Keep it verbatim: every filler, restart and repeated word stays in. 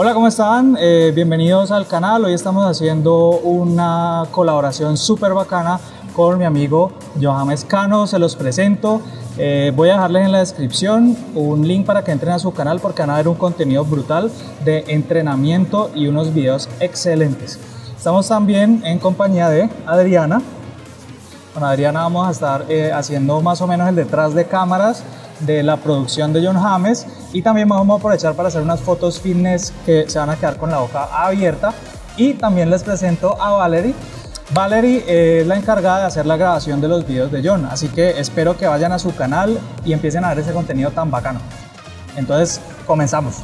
Hola, ¿cómo están? Eh, bienvenidos al canal. Hoy estamos haciendo una colaboración súper bacana con mi amigo Jon James Cano. Se los presento. Eh, voy a dejarles en la descripción un link para que entren a su canal, porque van a ver un contenido brutal de entrenamiento y unos videos excelentes. Estamos también en compañía de Adriana. Con Adriana vamos a estar eh, haciendo más o menos el detrás de cámaras de la producción de Jon James, y también vamos a aprovechar para hacer unas fotos fitness que se van a quedar con la boca abierta. Y también les presento a Valerie. Valerie es la encargada de hacer la grabación de los videos de Jon, así que espero que vayan a su canal y empiecen a ver ese contenido tan bacano. Entonces, comenzamos.